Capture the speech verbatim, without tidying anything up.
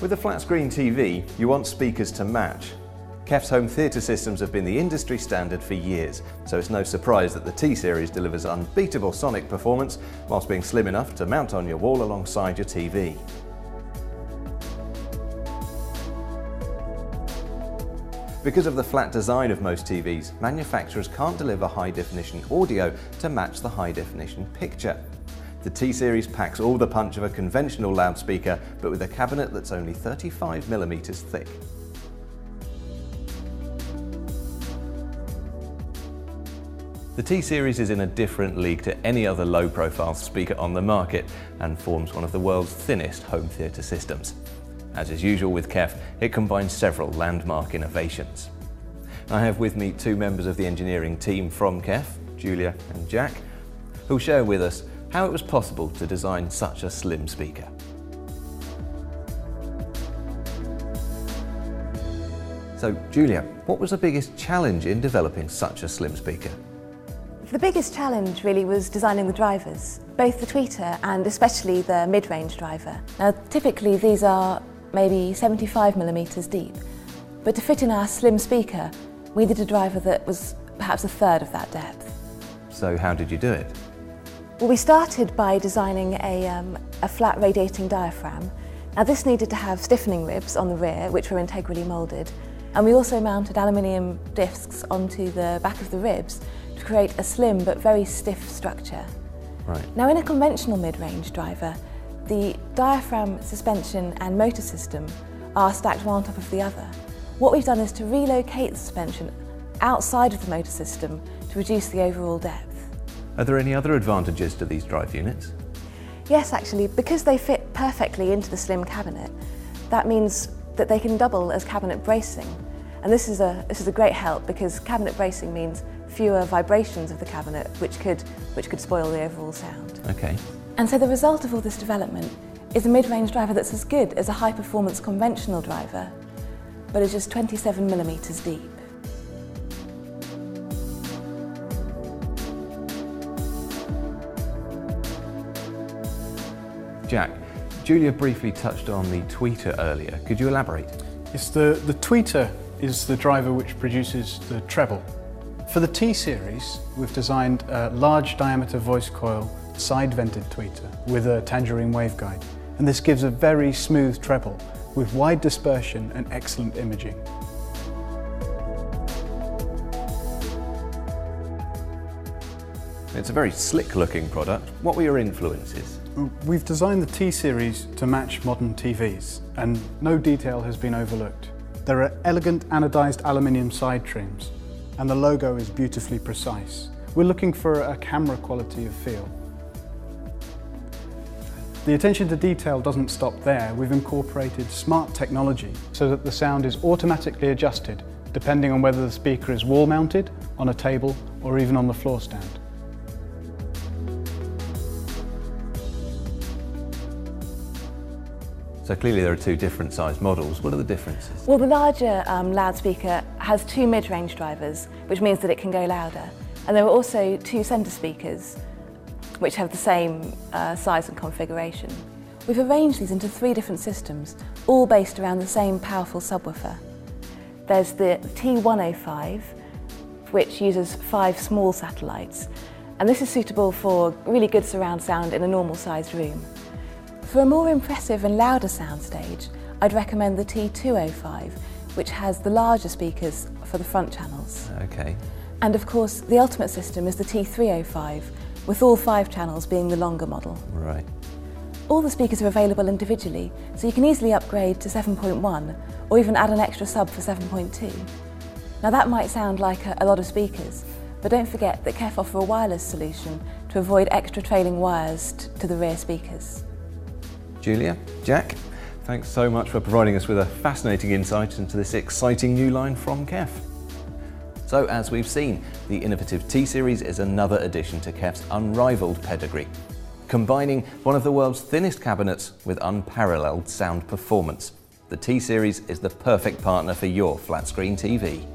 With a flat screen T V, you want speakers to match. K E F's home theatre systems have been the industry standard for years, so it's no surprise that the T series delivers unbeatable sonic performance whilst being slim enough to mount on your wall alongside your T V. Because of the flat design of most T Vs, manufacturers can't deliver high-definition audio to match the high-definition picture. The T series packs all the punch of a conventional loudspeaker, but with a cabinet that's only thirty-five millimeters thick. The T series is in a different league to any other low-profile speaker on the market and forms one of the world's thinnest home theatre systems. As is usual with K E F, it combines several landmark innovations. I have with me two members of the engineering team from K E F, Julia and Jack, who'll share with us how it was possible to design such a slim speaker. So, Julia, what was the biggest challenge in developing such a slim speaker? The biggest challenge really was designing the drivers, both the tweeter and especially the mid-range driver. Now, typically these are maybe seventy-five millimeters deep, but to fit in our slim speaker, we needed a driver that was perhaps a third of that depth. So how did you do it? Well, we started by designing a, um, a flat radiating diaphragm. Now, this needed to have stiffening ribs on the rear, which were integrally moulded, and we also mounted aluminium discs onto the back of the ribs to create a slim but very stiff structure. Right. Now, in a conventional mid-range driver, the diaphragm, suspension and motor system are stacked one on top of the other. What we've done is to relocate the suspension outside of the motor system to reduce the overall depth. Are there any other advantages to these drive units? Yes, actually, because they fit perfectly into the slim cabinet, that means that they can double as cabinet bracing. And this is a, this is a great help because cabinet bracing means fewer vibrations of the cabinet, which could, which could spoil the overall sound. Okay. And so the result of all this development is a mid-range driver that's as good as a high-performance conventional driver, but is just twenty-seven millimeters deep. Jack, Julia briefly touched on the tweeter earlier. Could you elaborate? Yes, the, the tweeter is the driver which produces the treble. For the T series, we've designed a large diameter voice coil side-vented tweeter with a tangerine waveguide, and this gives a very smooth treble with wide dispersion and excellent imaging. It's a very slick-looking product. What were your influences? We've designed the T series to match modern T Vs, and no detail has been overlooked. There are elegant anodised aluminium side trims, and the logo is beautifully precise. We're looking for a camera quality of feel. The attention to detail doesn't stop there. We've incorporated smart technology so that the sound is automatically adjusted depending on whether the speaker is wall-mounted, on a table, or even on the floor stand. So clearly there are two different sized models. What are the differences? Well, the larger um, loudspeaker has two mid-range drivers, which means that it can go louder. And there are also two centre speakers, which have the same uh, size and configuration. We've arranged these into three different systems, all based around the same powerful subwoofer. There's the T one oh five, which uses five small satellites, and this is suitable for really good surround sound in a normal sized room. For a more impressive and louder soundstage, I'd recommend the T two oh five, which has the larger speakers for the front channels. Okay. And of course, the ultimate system is the T three oh five, with all five channels being the longer model. Right. All the speakers are available individually, so you can easily upgrade to seven point one, or even add an extra sub for seven point two. Now that might sound like a, a lot of speakers, but don't forget that K E F offer a wireless solution to avoid extra trailing wires to the rear speakers. Julia, Jack, thanks so much for providing us with a fascinating insight into this exciting new line from K E F. So, as we've seen, the innovative T series is another addition to K E F's unrivaled pedigree, combining one of the world's thinnest cabinets with unparalleled sound performance. the T-Series is the perfect partner for your flat screen T V.